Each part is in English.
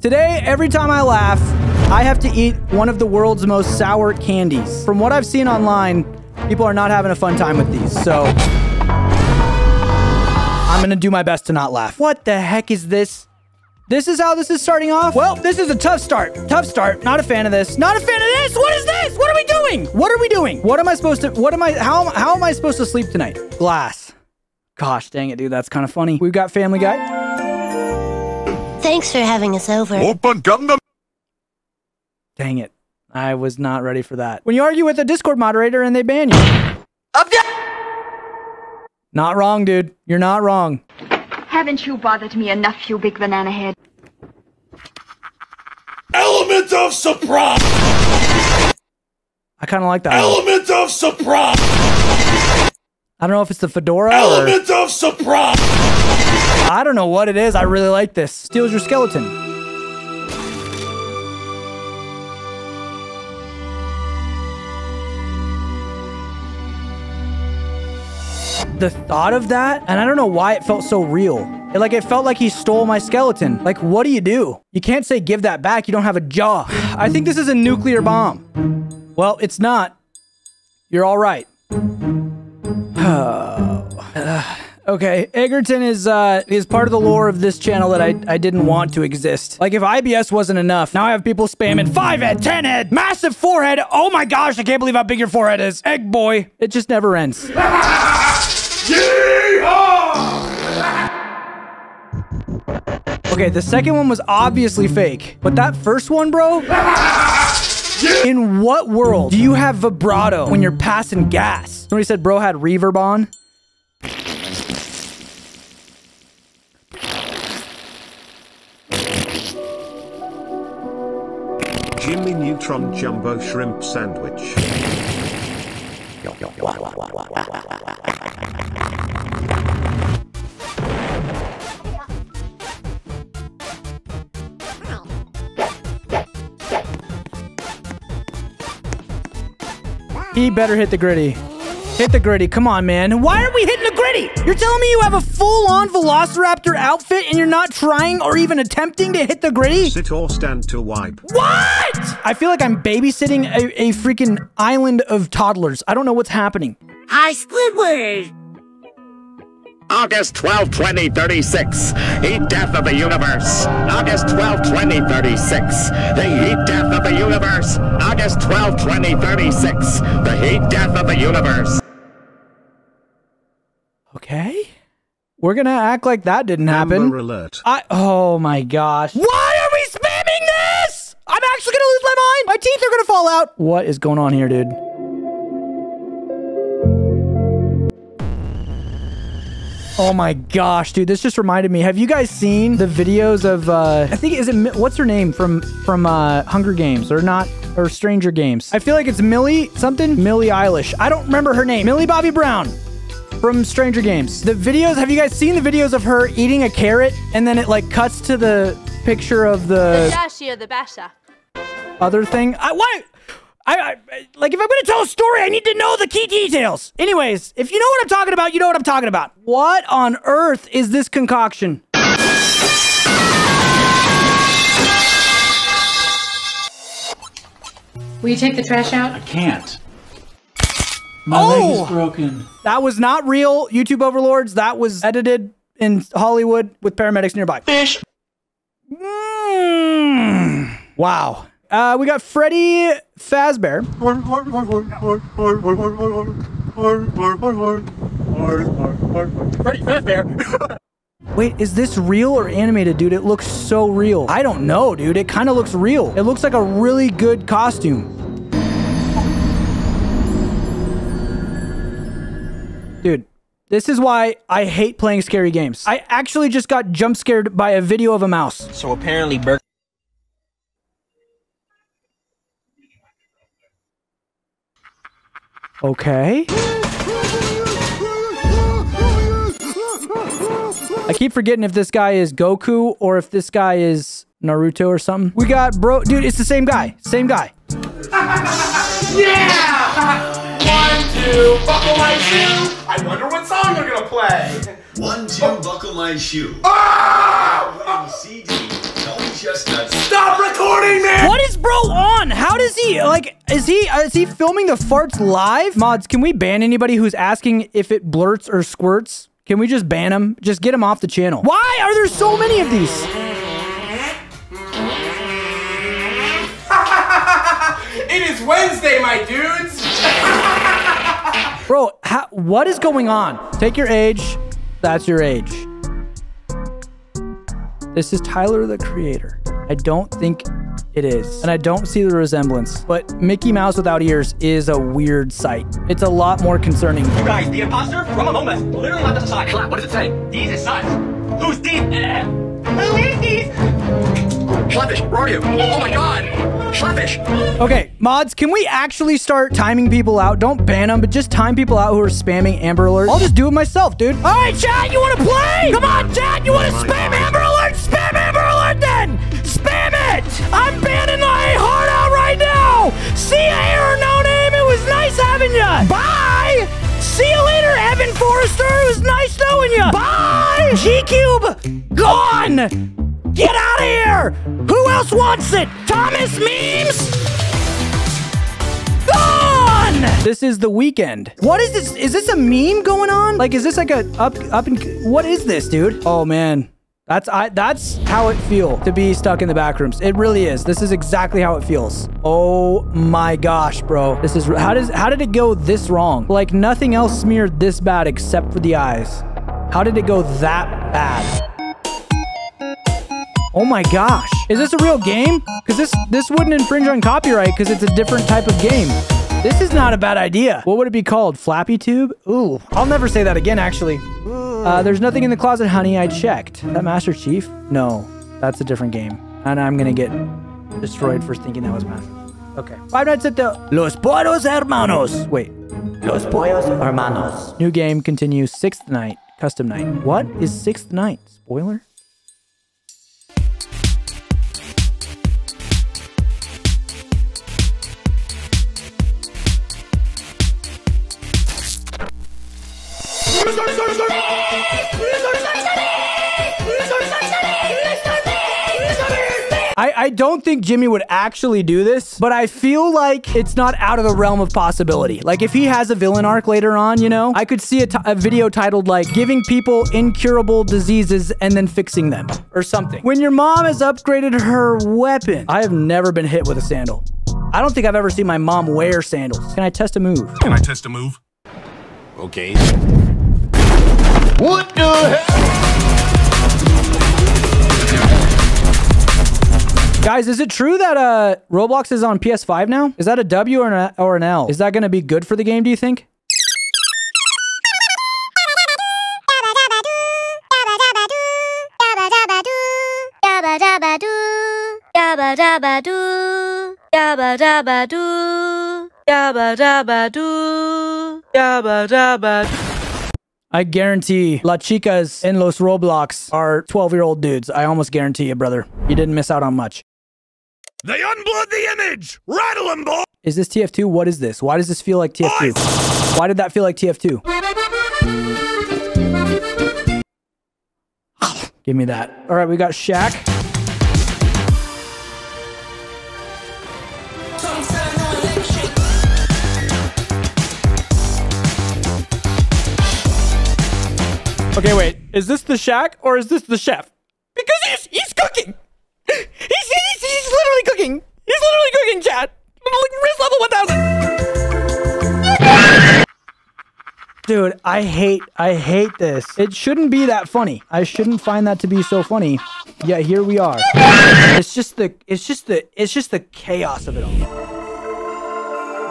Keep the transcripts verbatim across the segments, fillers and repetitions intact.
Today, every time I laugh, I have to eat one of the world's most sour candies. From what I've seen online, people are not having a fun time with these, so I'm gonna do my best to not laugh. What the heck is this? This is how this is starting off? Well, this is a tough start. Tough start. Not a fan of this. Not a fan of this! What is this? What are we doing? What are we doing? What am I supposed to... What am I... How, how am I supposed to sleep tonight? Glass. Gosh, dang it, dude. That's kind of funny. We've got Family Guy. Thanks for having us over. Open the... Dang it. I was not ready for that. When you argue with a Discord moderator and they ban you. Up there. Not wrong, dude. You're not wrong. Haven't you bothered me enough, you big banana head? Element of surprise! I kind of like that. Element of surprise! I don't know if it's the fedora Element or... of surprise! I don't know what it is. I really like this. Steals your skeleton. The thought of that, and I don't know why it felt so real. It, like, it felt like he stole my skeleton. Like, what do you do? You can't say give that back. You don't have a jaw. I think this is a nuclear bomb. Well, it's not. You're all right. Okay, Jakerton is uh, is part of the lore of this channel that I, I didn't want to exist. Like, if I B S wasn't enough, now I have people spamming five head, ten head, massive forehead. Oh my gosh, I can't believe how big your forehead is. Egg boy. It just never ends. Okay, the second one was obviously fake, but that first one, bro? In what world do you have vibrato when you're passing gas? Somebody said bro had reverb on. Jimmy Neutron Jumbo Shrimp Sandwich. He better hit the gritty. Hit the gritty. Come on, man. Why aren't we hitting the gritty? You're telling me you have a full-on Velociraptor outfit and you're not trying or even attempting to hit the gritty? Sit or stand to wipe. What? I feel like I'm babysitting a, a freaking island of toddlers. I don't know what's happening. Hi, Squidward. August twelfth, twenty thirty-six, heat death of the universe. August twelfth, twenty thirty-six, the heat death of the universe. August twelfth, twenty thirty-six, the heat death of the universe. Okay. We're gonna act like that didn't happen. Amber alert. I, oh my gosh. Why are we spamming this? I'm actually gonna lose my mind. My teeth are gonna fall out. What is going on here, dude? Oh my gosh, dude, this just reminded me. Have you guys seen the videos of, uh, I think, is it, what's her name from, from, uh, Hunger Games or not, or Stranger Games? I feel like it's Millie something, Millie Eilish. I don't remember her name. Millie Bobby Brown from Stranger Games. The videos, have you guys seen the videos of her eating a carrot and then it like cuts to the picture of the... The the basha. Other thing? I, what? I, I, like, if I'm going to tell a story, I need to know the key details. Anyways, if you know what I'm talking about, you know what I'm talking about. What on earth is this concoction? Will you take the trash out? I can't. My oh, leg is broken. That was not real, YouTube overlords. That was edited in Hollywood with paramedics nearby. Fish. Mm. Wow. Uh, we got Freddy Fazbear. Freddy Fazbear. Wait, is this real or animated, dude? It looks so real. I don't know, dude. It kind of looks real. It looks like a really good costume. Dude, this is why I hate playing scary games. I actually just got jump scared by a video of a mouse. So apparently, Burke. Okay. I keep forgetting if this guy is Goku or if this guy is Naruto or something. We got bro, dude, it's the same guy. Same guy. Yeah! One, two, buckle my shoe. I wonder what song they're gonna play. One, two, buckle my shoe. Ah! Oh! chestnuts. Stop recording, man! What is bro on? How does he, like, is he, is he filming the farts live? Mods, can we ban anybody who's asking if it blurts or squirts? Can we just ban him? Just get him off the channel. Why are there so many of these? It is Wednesday, my dudes. Bro, how, what is going on? Take your age. That's your age. This is Tyler, the creator. I don't think it is. And I don't see the resemblance. But Mickey Mouse without ears is a weird sight. It's a lot more concerning. You guys, the imposter from a moment literally left us aside. Clap, what does it say? These is size. Who's these? Eh. Who is these? Schleppish, where are you? Oh my god. Schleppish. Okay, mods, can we actually start timing people out? Don't ban them, but just time people out who are spamming Amber Alerts. I'll just do it myself, dude. All right, chat, you want to play? Come on, chat, you want to spam Amber Alert? Spam Amber Alert then! Spam it! I'm banning my heart out right now! See ya, Aaron No Name. It was nice having ya. Bye! See you later, Evan Forrester. It was nice knowing ya. Bye! G-Cube, gone! Get out of here! Who else wants it? Thomas Memes? Gone! This is the weekend. What is this? Is this a meme going on? Like, is this like a up, up and... What is this, dude? Oh, man. That's I. That's how it feels to be stuck in the back rooms. It really is. This is exactly how it feels. Oh, my gosh, bro. This is... How, does, how did it go this wrong? Like, nothing else smeared this bad except for the eyes. How did it go that bad? Oh my gosh. Is this a real game? Because this this wouldn't infringe on copyright because it's a different type of game. This is not a bad idea. What would it be called? Flappy Tube? Ooh. I'll never say that again, actually. Uh, there's nothing in the closet, honey. I checked. Is that Master Chief? No. That's a different game. And I'm going to get destroyed for thinking that was mine. Okay. Five Nights at the... Los Pollos Hermanos. Wait. Los Pollos Hermanos. New game continues. Sixth night. Custom night. What is sixth night? Spoiler? I, I don't think Jimmy would actually do this, but I feel like it's not out of the realm of possibility. Like, if he has a villain arc later on, you know, I could see a, t a video titled, like, giving people incurable diseases and then fixing them or something. When your mom has upgraded her weapon. I have never been hit with a sandal. I don't think I've ever seen my mom wear sandals. Can I test a move? Can I test a move? Okay. What the hell? Guys, is it true that uh, Roblox is on P S five now? Is that a W or an, or an L? Is that going to be good for the game, do you think? I guarantee La Chicas en los Roblox are twelve-year-old dudes. I almost guarantee you, brother. You didn't miss out on much. They unblurred the image! Rattle them, boy! Is this T F two? What is this? Why does this feel like T F two? Boys. Why did that feel like T F two? Give me that. All right, we got Shaq. Okay, wait. Is this the Shaq or is this the chef? Because he's he's cooking. He's he's, he's literally cooking. He's literally cooking, chat. Like wrist level one thousand. Dude, I hate I hate this. It shouldn't be that funny. I shouldn't find that to be so funny. Yeah, here we are. It's just the it's just the it's just the chaos of it all.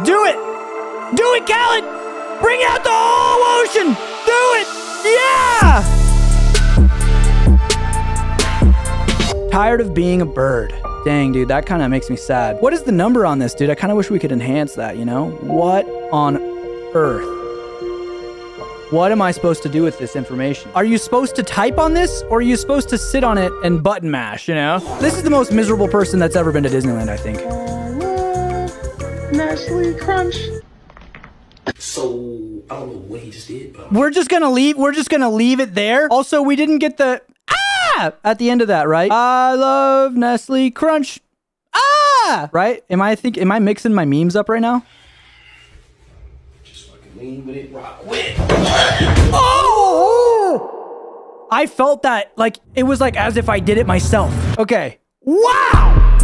Do it. Do it, Khaled. Bring out the whole ocean. Do it. Yeah! Tired of being a bird. Dang, dude, that kind of makes me sad. What is the number on this, dude? I kind of wish we could enhance that, you know? What on earth? What am I supposed to do with this information? Are you supposed to type on this, or are you supposed to sit on it and button mash, you know? This is the most miserable person that's ever been to Disneyland, I think. Nestle Crunch. So... I don't know what he just did, but... We're just gonna leave- we're just gonna leave it there. Also, we didn't get the- Ah! ah, at the end of that, right? I love Nestle Crunch. Ah, right? Am I think? Am I mixing my memes up right now? Just fucking lean with it, rock with it. Oh! I felt that, like it was like as if I did it myself. Okay. Wow!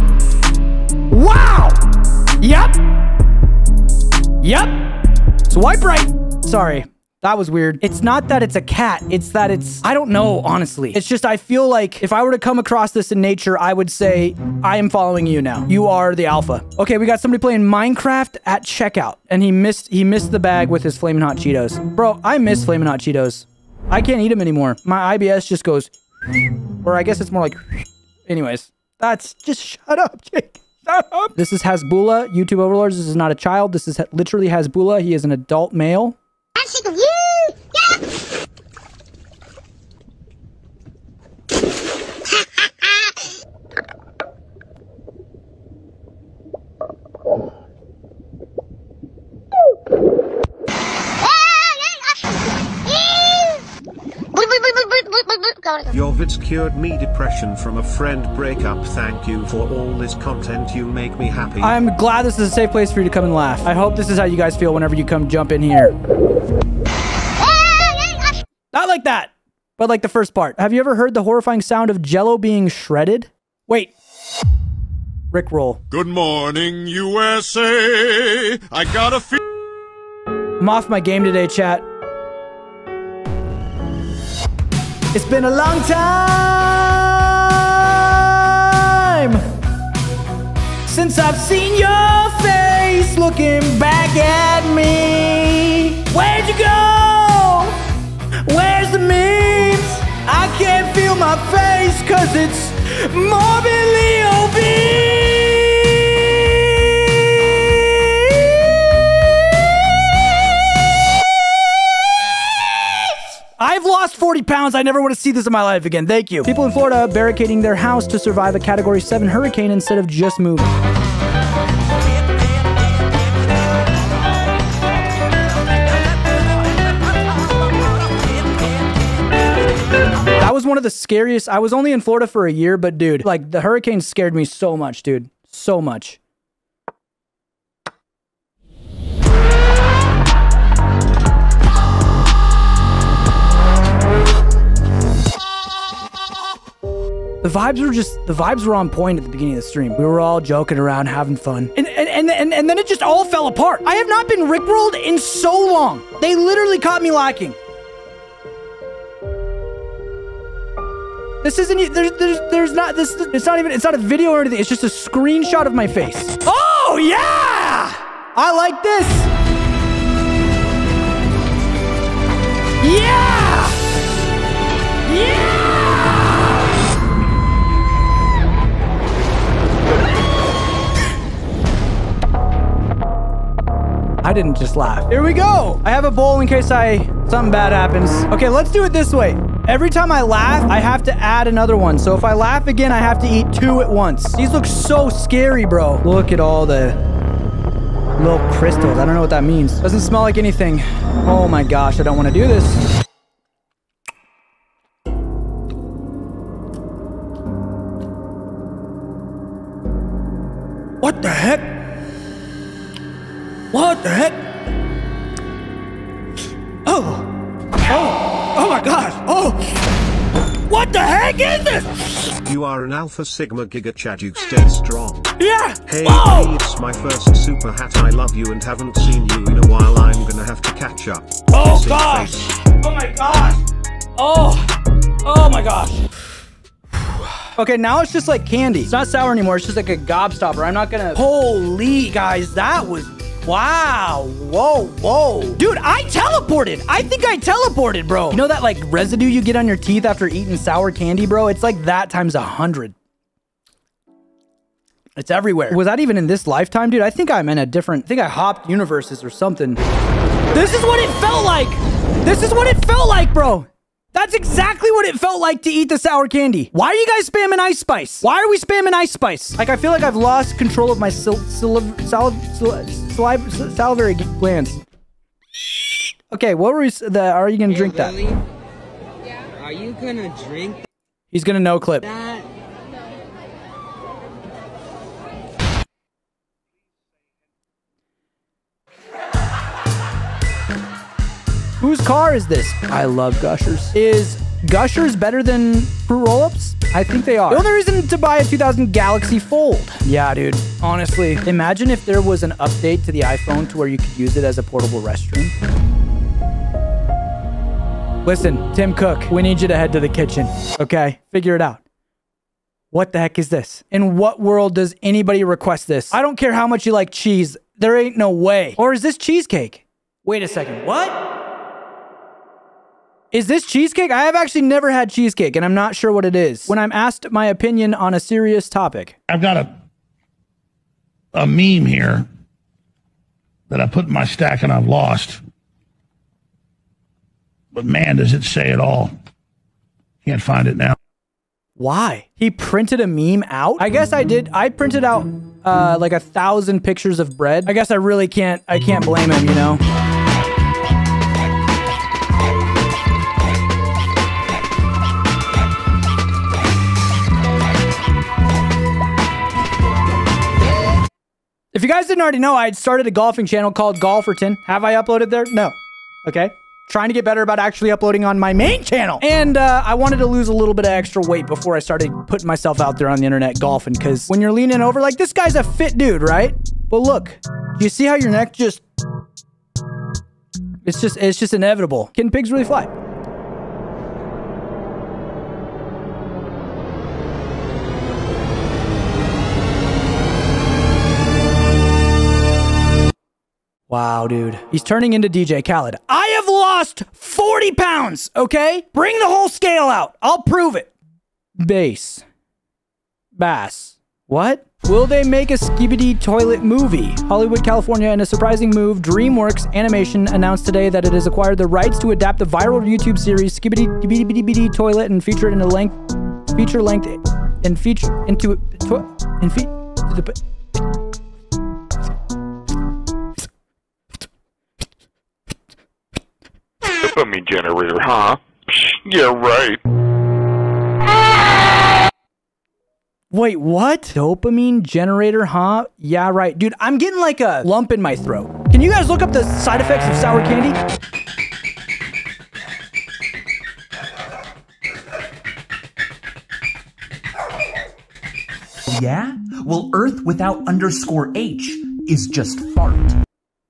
Wow! Yep. Yep. Swipe right. Sorry. That was weird. It's not that it's a cat. It's that it's... I don't know, honestly. It's just I feel like if I were to come across this in nature, I would say, I am following you now. You are the alpha. Okay, we got somebody playing Minecraft at checkout. And he missed he missed the bag with his Flamin' Hot Cheetos. Bro, I miss Flamin' Hot Cheetos. I can't eat them anymore. My I B S just goes... Or I guess it's more like... Anyways, that's... Just shut up, Jake. Shut up. This is Hasbula, YouTube overlords. This is not a child. This is literally Hasbula. He is an adult male. I'm sick of you! Yeah. Your vids cured me depression from a friend breakup. Thank you for all this content. You make me happy. I'm glad this is a safe place for you to come and laugh. I hope this is how you guys feel whenever you come jump in here. Not like that, but like the first part. Have you ever heard the horrifying sound of Jello being shredded? Wait. Rickroll. Good morning, U S A. I gotta feel. I'm off my game today, chat. It's been a long time since I've seen your face looking back at me. Where'd you go? Where's the memes? I can't feel my face cause it's morbidly obese. I've lost forty pounds. I never want to see this in my life again. Thank you. People in Florida barricading their house to survive a category seven hurricane instead of just moving. That was one of the scariest. I was only in Florida for a year, but dude, like the hurricane scared me so much, dude. So much. The vibes were just, the vibes were on point at the beginning of the stream. We were all joking around, having fun. And and, and, and, and then it just all fell apart. I have not been Rickrolled in so long. They literally caught me lacking. This isn't, there's, there's, there's not, this, it's not even, it's not a video or anything. It's just a screenshot of my face. Oh yeah! I like this. Yeah! Yeah! I didn't just laugh. Here we go. I have a bowl in case I something bad happens. Okay, let's do it this way. Every time I laugh, I have to add another one. So if I laugh again, I have to eat two at once. These look so scary, bro. Look at all the little crystals. I don't know what that means. Doesn't smell like anything. Oh my gosh, I don't want to do this. What the heck? What the heck? Oh! Oh! Oh my gosh! Oh! What the heck is this? You are an Alpha Sigma Giga Chad, you stay strong. Yeah! Hey, oh. Hey, it's my first super hat, I love you and haven't seen you in a while, I'm gonna have to catch up. Oh Missing gosh! Face. Oh my gosh! Oh! Oh my gosh! Okay, now it's just like candy. It's not sour anymore, it's just like a gobstopper. I'm not gonna... Holy guys, that was... Wow. Whoa, whoa. Dude, I teleported. I think I teleported, bro. You know that like residue you get on your teeth after eating sour candy, bro? It's like that times a hundred. It's everywhere. Was that even in this lifetime, dude? I think I'm in a different, I think I hopped universes or something. This is what it felt like. This is what it felt like, bro. That's exactly what it felt like to eat the sour candy. Why are you guys spamming Ice Spice? Why are we spamming Ice Spice? Like, I feel like I've lost control of my sil sil sil sil sil salivary glands. Okay, what were we... The, are you gonna hey, drink Lily? That? Yeah. Are you gonna drink... He's gonna no clip. That Whose car is this? I love Gushers. Is Gushers better than Fruit Roll-Ups? I think they are. The only reason to buy a two thousand Galaxy Fold. Yeah, dude. Honestly. Imagine if there was an update to the iPhone to where you could use it as a portable restroom. Listen, Tim Cook, we need you to head to the kitchen. Okay? Figure it out. What the heck is this? In what world does anybody request this? I don't care how much you like cheese. There ain't no way. Or is this cheesecake? Wait a second. What? Is this cheesecake? I have actually never had cheesecake, and I'm not sure what it is. When I'm asked my opinion on a serious topic. I've got a, a meme here that I put in my stack and I've lost. But man, does it say it all. Can't find it now. Why? He printed a meme out? I guess I did. I printed out uh, like a thousand pictures of bread. I guess I really can't, I can't blame him, you know? If you guys didn't already know, I had started a golfing channel called Golferton. Have I uploaded there? No. Okay. Trying to get better about actually uploading on my main channel. And uh, I wanted to lose a little bit of extra weight before I started putting myself out there on the internet golfing. Because when you're leaning over, like, this guy's a fit dude, right? But look, you see how your neck just... It's just, it's just inevitable. Can pigs really fly? Wow, dude. He's turning into D J Khaled. I have lost forty pounds, okay? Bring the whole scale out. I'll prove it. Bass. Bass. What? Will they make a Skibidi Toilet movie? Hollywood, California, in a surprising move, DreamWorks Animation announced today that it has acquired the rights to adapt the viral YouTube series Skibidi Skibidi Toilet and feature it in a length, feature length, and feature into to, and feet to the. Me generator, huh? Yeah, right. Wait, what? Dopamine generator, huh? Yeah, right. Dude, I'm getting like a lump in my throat. Can you guys look up the side effects of sour candy? Yeah? Well, Earth without underscore H is just fart.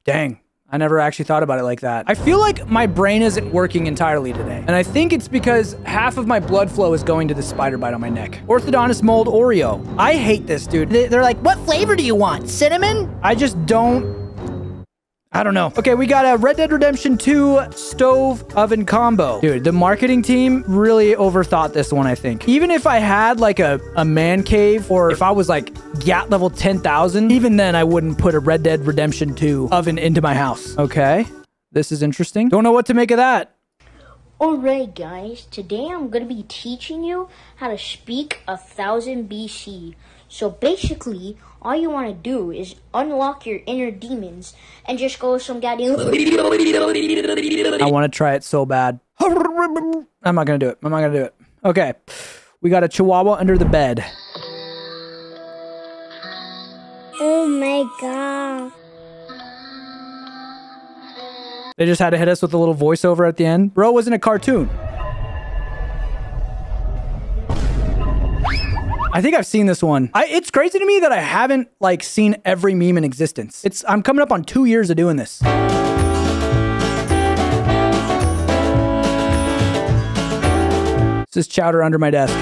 Dang. I never actually thought about it like that. I feel like my brain isn't working entirely today. And I think it's because half of my blood flow is going to the spider bite on my neck. Orthodontist mold Oreo. I hate this, dude. They're like, what flavor do you want? Cinnamon? I just don't... I don't know. Okay, we got a Red Dead Redemption two stove oven combo. Dude, the marketing team really overthought this one, I think. Even if I had like a, a man cave or if I was like... G A T level ten thousand. Even then, I wouldn't put a Red Dead Redemption two oven into my house. Okay. This is interesting. Don't know what to make of that. Alright, guys. Today, I'm going to be teaching you how to speak one thousand B C. So basically, all you want to do is unlock your inner demons and just go with some goddamn... I want to try it so bad. I'm not going to do it. I'm not going to do it. Okay. We got a chihuahua under the bed. Oh my god. They just had to hit us with a little voiceover at the end. Bro, it wasn't a cartoon. I think I've seen this one. I, it's crazy to me that I haven't, like, seen every meme in existence. It's, I'm coming up on two years of doing this. This is Chowder under my desk.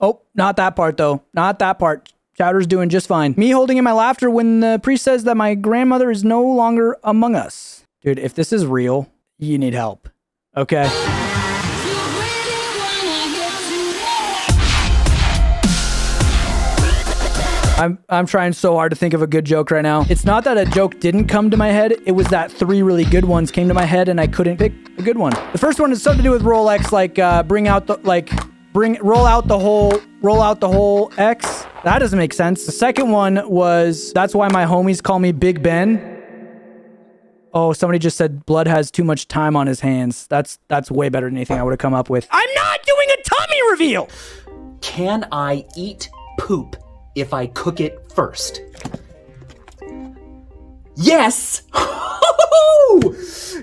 Oh, not that part, though. Not that part. Chowder's doing just fine. Me holding in my laughter when the priest says that my grandmother is no longer among us. Dude, if this is real, you need help. Okay. I'm I'm trying so hard to think of a good joke right now. It's not that a joke didn't come to my head. It was that three really good ones came to my head and I couldn't pick a good one. The first one is something to do with Rolex, like uh, bring out the, like, bring, roll out the whole, roll out the whole X. That doesn't make sense. The second one was, that's why my homies call me Big Ben. Oh, somebody just said Blood has too much time on his hands. That's, that's way better than anything I would have come up with. I'm not doing a tummy reveal. Can I eat poop if I cook it first? Yes!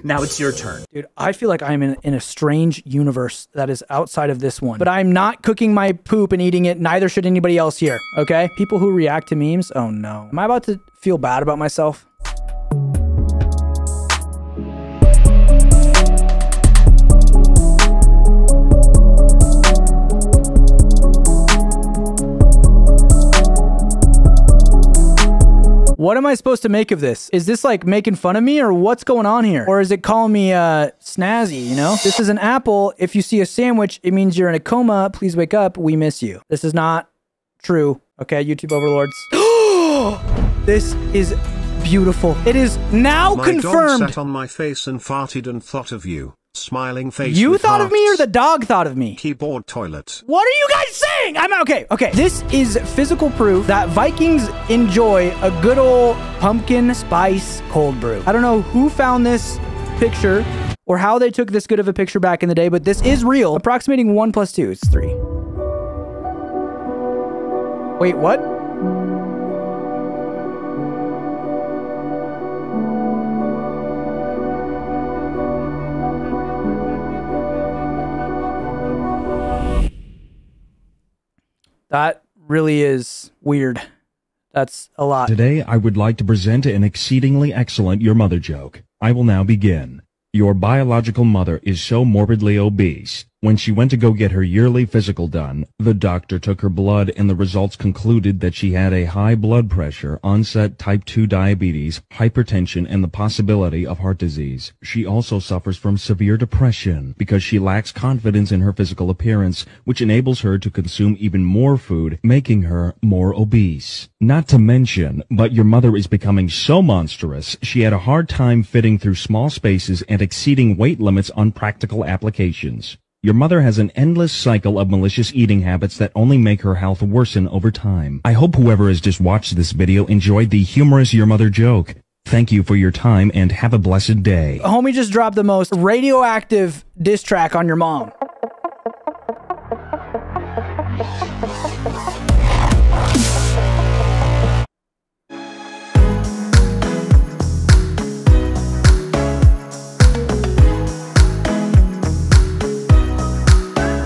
Now it's your turn. Dude, I feel like I'm in, in a strange universe that is outside of this one. But I'm not cooking my poop and eating it. Neither should anybody else here, okay? People who react to memes, oh no. Am I about to feel bad about myself? What am I supposed to make of this? Is this like making fun of me or what's going on here? Or is it calling me uh, snazzy, you know? This is an apple. If you see a sandwich, it means you're in a coma. Please wake up. We miss you. This is not true. Okay, YouTube overlords. This is beautiful. It is now my confirmed. Dog sat on my face and farted and thought of you. Smiling face. You thought hearts. Of me or the dog thought of me? Keyboard toilet. What are you guys saying? I'm okay. Okay. This is physical proof that Vikings enjoy a good old pumpkin spice cold brew. I don't know who found this picture or how they took this good of a picture back in the day, but this is real. Approximating one plus two, it's three. Wait, what? That really is weird. That's a lot. Today, I would like to present an exceedingly excellent your mother joke. I will now begin. Your biological mother is so morbidly obese. When she went to go get her yearly physical done, the doctor took her blood and the results concluded that she had a high blood pressure, onset type two diabetes, hypertension, and the possibility of heart disease. She also suffers from severe depression because she lacks confidence in her physical appearance, which enables her to consume even more food, making her more obese. Not to mention, but your mother is becoming so monstrous, she had a hard time fitting through small spaces and exceeding weight limits on practical applications. Your mother has an endless cycle of malicious eating habits that only make her health worsen over time. I hope whoever has just watched this video enjoyed the humorous Your Mother joke. Thank you for your time and have a blessed day. Homie just dropped the most radioactive diss track on your mom.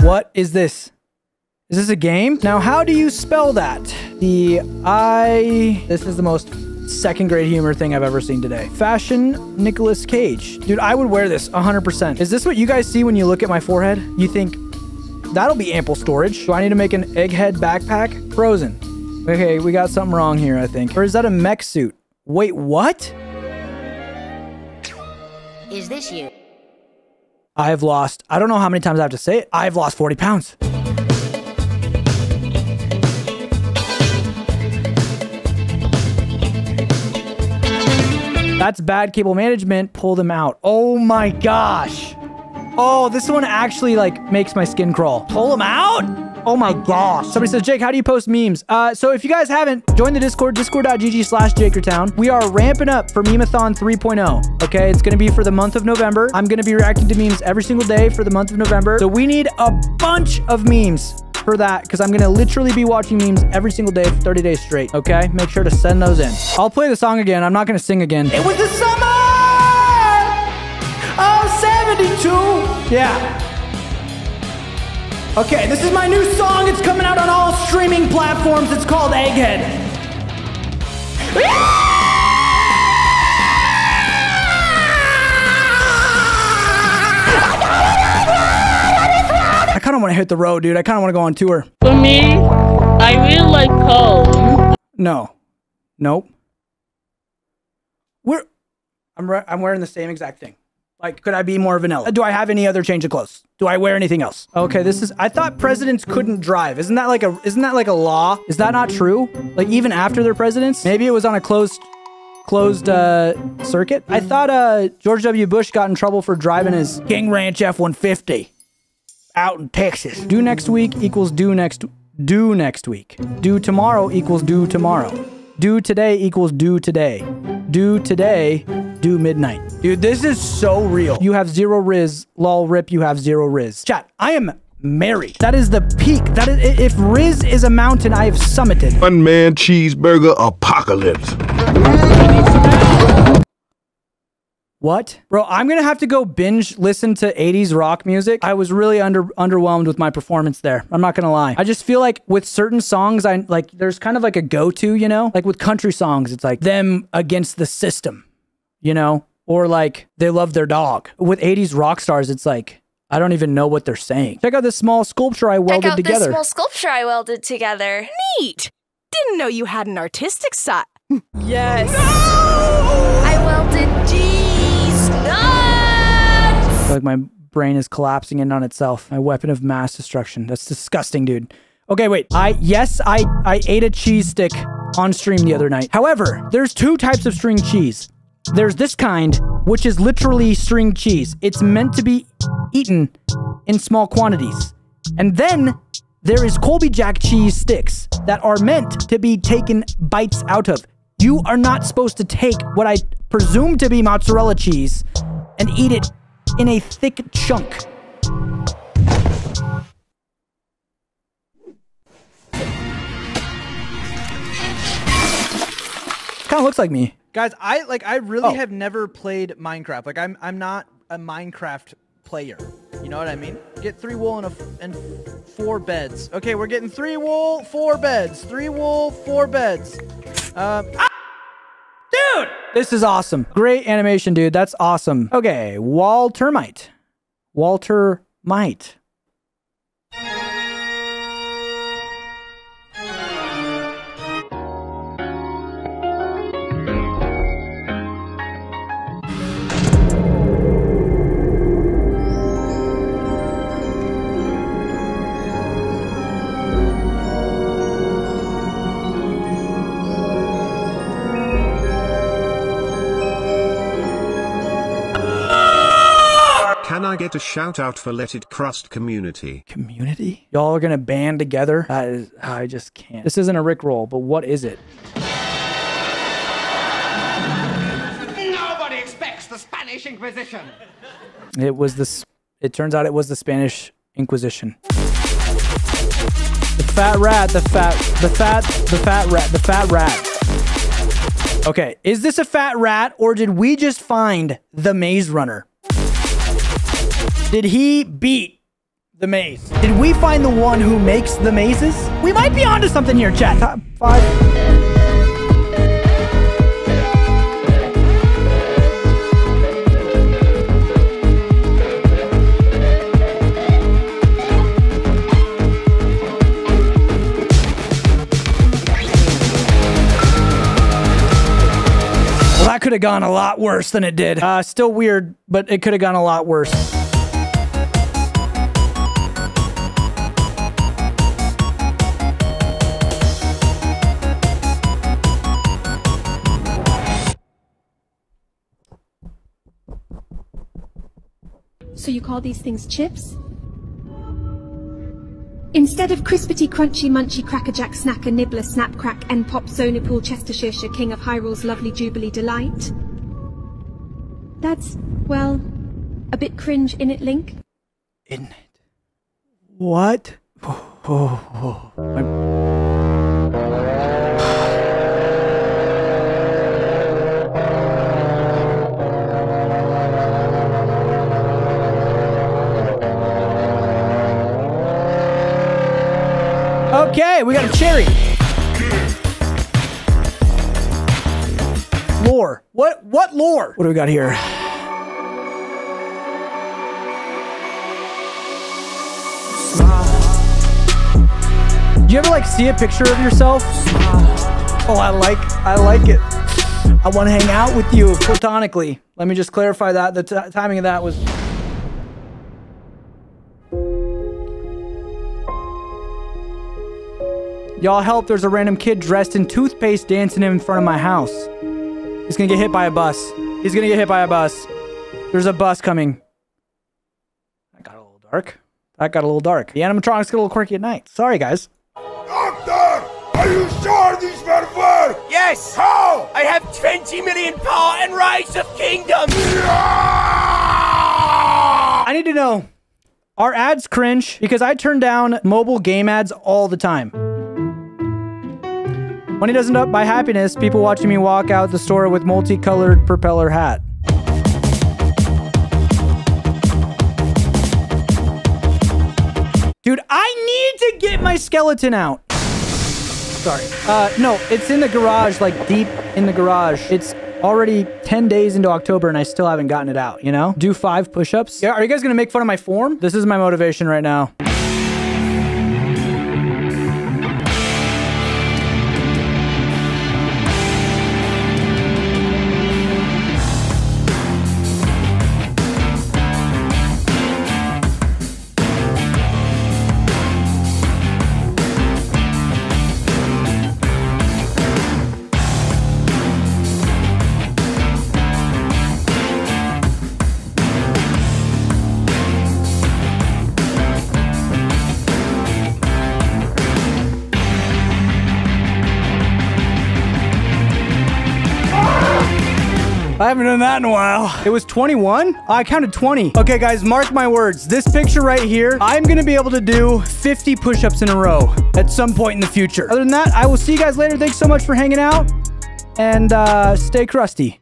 What is this? Is this a game? Now, how do you spell that? The I... This is the most second grade humor thing I've ever seen today. Fashion Nicolas Cage. Dude, I would wear this one hundred percent. Is this what you guys see when you look at my forehead? You think, that'll be ample storage. Do I need to make an egghead backpack? Frozen. Okay, we got something wrong here, I think. Or is that a mech suit? Wait, what? Is this you? I have lost, I don't know how many times I have to say it, I have lost forty pounds. That's bad cable management, pull them out. Oh my gosh. Oh, this one actually like makes my skin crawl. Pull them out? Oh my gosh. Somebody says, Jake, how do you post memes? Uh, so if you guys haven't, join the Discord, discord.gg slash Jakerton. We are ramping up for Memeathon three point oh, okay? It's gonna be for the month of November. I'm gonna be reacting to memes every single day for the month of November. So we need a bunch of memes for that because I'm gonna literally be watching memes every single day for thirty days straight, okay? Make sure to send those in. I'll play the song again. I'm not gonna sing again. It was the summer of seventy-two. Yeah. Okay, this is my new song. It's coming out on all streaming platforms. It's called Egghead. I kind of want to hit the road, dude. I kind of want to go on tour. For me, I really like cold. No. Nope. We're... I'm, re I'm wearing the same exact thing. Like, could I be more vanilla? Do I have any other change of clothes? Do I wear anything else? Okay, this is... I thought presidents couldn't drive. Isn't that like a... Isn't that like a law? Is that not true? Like, even after their presidents? Maybe it was on a closed... Closed, uh, circuit? I thought, uh, George W. Bush got in trouble for driving his King Ranch F one fifty out in Texas. Due next week equals due next... Due next week. Due tomorrow equals due tomorrow. Due today equals due today. Due today... Do midnight. Dude, this is so real. You have zero riz. Lol, rip, you have zero riz. Chat, I am married. That is the peak. That is, if Riz is a mountain, I have summited. One man cheeseburger apocalypse. What? Bro, I'm gonna have to go binge listen to eighties rock music. I was really under underwhelmed with my performance there. I'm not gonna lie. I just feel like with certain songs, I like there's kind of like a go-to, you know? Like with country songs, it's like them against the system, you know? Or like they love their dog. With eighties rock stars, it's like I don't even know what they're saying. Check out this small sculpture I welded Check out together. This small sculpture I welded together. Neat! Didn't know you had an artistic side. Yes. No! I welded G's nuts! Like my brain is collapsing in on itself. My weapon of mass destruction. That's disgusting, dude. Okay, wait. I yes, I I ate a cheese stick on stream the other night. However, there's two types of string cheese. There's this kind, which is literally string cheese. It's meant to be eaten in small quantities. And then there is Colby Jack cheese sticks that are meant to be taken bites out of. You are not supposed to take what I presume to be mozzarella cheese and eat it in a thick chunk. Kind of looks like me. Guys, I like I really oh. have never played Minecraft. Like I'm I'm not a Minecraft player. You know what I mean? Get three wool and a f and four beds. Okay, we're getting three wool, four beds. Three wool, four beds. Um ah! Dude, this is awesome. Great animation, dude. That's awesome. Okay, wall termite. Walter Mite. Can I get a shout out for Let It Crust community? Community? Y'all are gonna band together? That is, I just can't. This isn't a Rickroll, but what is it? Nobody expects the Spanish Inquisition. It was this. It turns out it was the Spanish Inquisition. The fat rat. The fat. The fat. The fat rat. The fat rat. Okay, is this a fat rat or did we just find the Maze Runner? Did he beat the maze? Did we find the one who makes the mazes? We might be onto something here, chat. Top five. Well, that could have gone a lot worse than it did. Uh, still weird, but it could have gone a lot worse. So you call these things chips? Instead of crispity crunchy munchy crackerjack snacker nibbler snap crack and pop Zonapool Chestershire King of Hyrule's lovely jubilee delight? That's, well, a bit cringe in it, Link. In it? What? Oh, oh, oh. I'm... Okay, we got a cherry. Lore. What what lore? What do we got here? Do you ever like see a picture of yourself? Oh, I like I like it. I want to hang out with you platonically. Let me just clarify that. The t timing of that was y'all help, there's a random kid dressed in toothpaste dancing in front of my house. He's gonna get hit by a bus. He's gonna get hit by a bus. There's a bus coming. That got a little dark. That got a little dark. The animatronics get a little quirky at night. Sorry, guys. Doctor, are you sure these men were? Yes! How? I have twenty million power and Rise of Kingdoms! Yeah! I need to know. Are ads cringe? Because I turn down mobile game ads all the time. Money doesn't up my happiness, people watching me walk out the store with multicolored propeller hat. Dude, I need to get my skeleton out. Sorry. Uh, no, it's in the garage, like deep in the garage. It's already ten days into October and I still haven't gotten it out, you know? Do five push-ups. Yeah, are you guys gonna make fun of my form? This is my motivation right now. I haven't done that in a while. It was twenty-one? I counted twenty. Okay, guys, mark my words. This picture right here, I'm gonna be able to do fifty push-ups in a row at some point in the future. Other than that, I will see you guys later. Thanks so much for hanging out and uh, stay crusty.